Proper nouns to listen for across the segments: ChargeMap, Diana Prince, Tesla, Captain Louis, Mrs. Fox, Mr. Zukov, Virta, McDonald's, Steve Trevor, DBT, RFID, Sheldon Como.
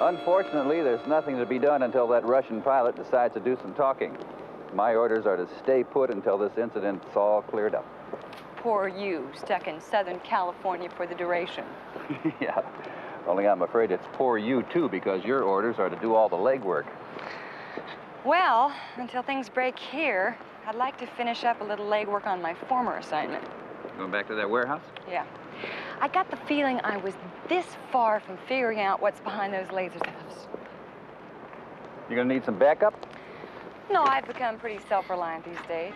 Unfortunately, there's nothing to be done until that Russian pilot decides to do some talking. My orders are to stay put until this incident's all cleared up. Poor you, stuck in Southern California for the duration. Yeah, only I'm afraid it's poor you, too, because your orders are to do all the legwork. Well, until things break here, I'd like to finish up a little legwork on my former assignment. Going back to that warehouse? Yeah. I got the feeling I was this far from figuring out what's behind those laser thefts. You're going to need some backup? No, I've become pretty self-reliant these days.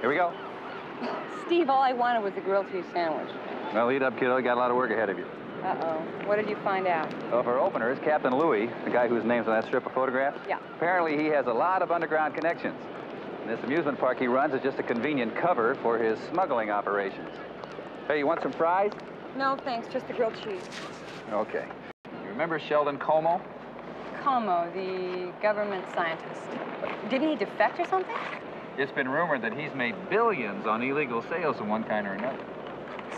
Here we go. Steve, all I wanted was a grilled cheese sandwich. Well, heat up, kiddo. You got a lot of work ahead of you. Uh-oh. What did you find out? Well, for openers, Captain Louis, the guy whose name's on that strip of photographs, yeah. Apparently he has a lot of underground connections. And this amusement park he runs is just a convenient cover for his smuggling operations. Hey, you want some fries? No, thanks. Just the grilled cheese. Okay. You remember Sheldon Como? Como, the government scientist. Didn't he defect or something? It's been rumored that he's made billions on illegal sales of one kind or another.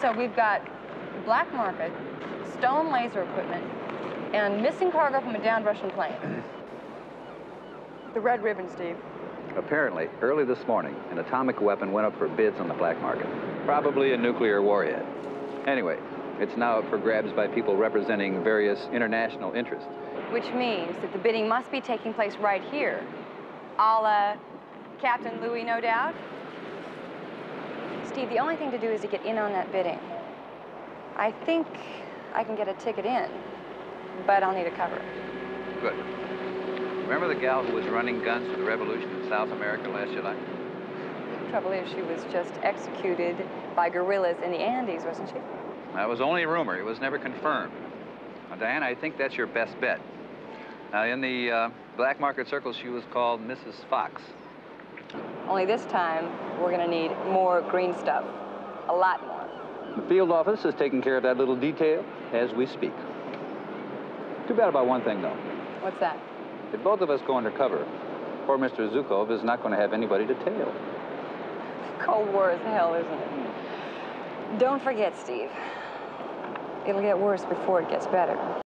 So we've got black market, stolen laser equipment, and missing cargo from a downed Russian plane. The red ribbon, Steve. Apparently, early this morning, an atomic weapon went up for bids on the black market. Probably a nuclear warhead. Anyway, it's now up for grabs by people representing various international interests. Which means that the bidding must be taking place right here, a la Captain Louis, no doubt. Steve, the only thing to do is to get in on that bidding. I think I can get a ticket in, but I'll need a cover. Good. Remember the gal who was running guns for the revolution in South America last July? The trouble is, she was just executed by guerrillas in the Andes, wasn't she? That was only a rumor. It was never confirmed. Now, Diana, I think that's your best bet. Now, in the black market circle, she was called Mrs. Fox. Only this time, we're going to need more green stuff. A lot more. The field office is taking care of that little detail as we speak. Too bad about one thing, though. What's that? If both of us go undercover, poor Mr. Zukov is not going to have anybody to tail. Cold war as hell, isn't it? Don't forget, Steve. It'll get worse before it gets better.